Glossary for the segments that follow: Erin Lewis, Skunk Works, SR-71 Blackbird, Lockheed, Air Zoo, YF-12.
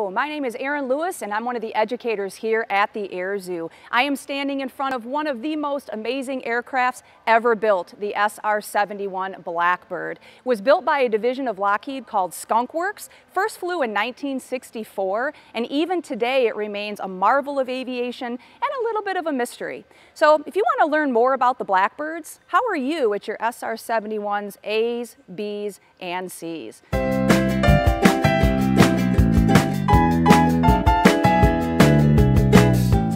Hello, my name is Erin Lewis and I'm one of the educators here at the Air Zoo. I am standing in front of one of the most amazing aircrafts ever built, the SR-71 Blackbird. It was built by a division of Lockheed called Skunk Works, first flew in 1964, and even today it remains a marvel of aviation and a little bit of a mystery. So if you want to learn more about the Blackbirds, how are you at your SR-71's A's, B's, and C's?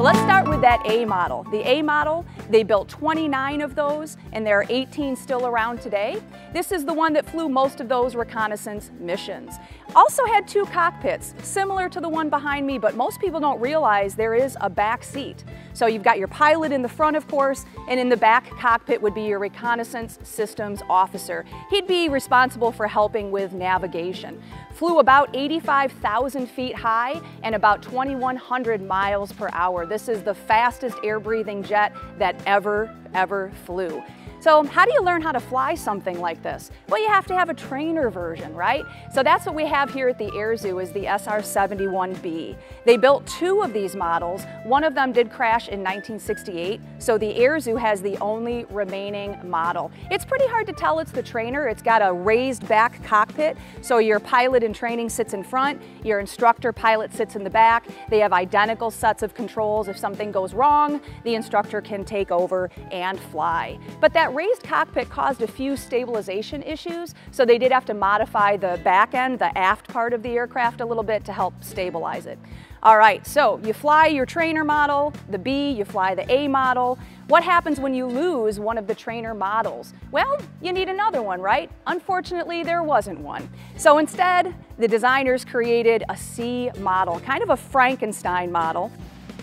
Let's start with that A model. The A model, they built 29 of those, and there are 18 still around today. This is the one that flew most of those reconnaissance missions. Also had two cockpits, similar to the one behind me, but most people don't realize there is a back seat. So you've got your pilot in the front, of course, and in the back cockpit would be your reconnaissance systems officer. He'd be responsible for helping with navigation. Flew about 85,000 feet high and about 2,100 miles per hour. This is the fastest air-breathing jet that ever flew. So how do you learn how to fly something like this? Well, you have to have a trainer version, right? So that's what we have here at the Air Zoo is the SR-71B. They built two of these models. One of them did crash in 1968, so the Air Zoo has the only remaining model. It's pretty hard to tell it's the trainer. It's got a raised back cockpit, so your pilot in training sits in front, your instructor pilot sits in the back. They have identical sets of controls. If something goes wrong, the instructor can take over and fly. But that raised cockpit caused a few stabilization issues, so they did have to modify the back end, the aft part of the aircraft a little bit to help stabilize it. All right, so you fly your trainer model, the B, you fly the A model. What happens when you lose one of the trainer models? Well, you need another one, right? Unfortunately, there wasn't one. So instead, the designers created a C model, kind of a Frankenstein model.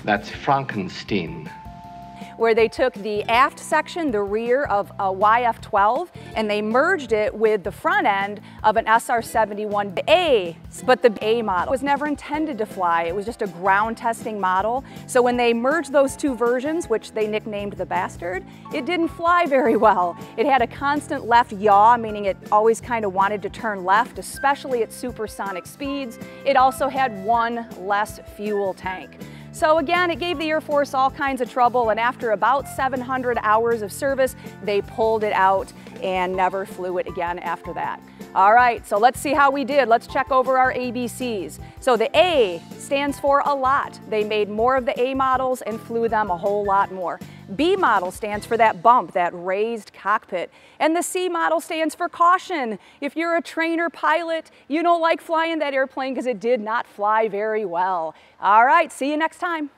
That's Frankenstein. Where they took the aft section, the rear of a YF-12, and they merged it with the front end of an SR-71A. But the A model was never intended to fly. It was just a ground testing model. So when they merged those two versions, which they nicknamed the Bastard, it didn't fly very well. It had a constant left yaw, meaning it always kind of wanted to turn left, especially at supersonic speeds. It also had one less fuel tank. So again, it gave the Air Force all kinds of trouble, and after about 700 hours of service, they pulled it out and never flew it again after that. All right, so let's see how we did. Let's check over our ABCs. So the A stands for a lot. They made more of the A models and flew them a whole lot more. B model stands for that bump, that raised cockpit. And the C model stands for caution. If you're a trainer pilot, you don't like flying that airplane because it did not fly very well. All right, see you next time.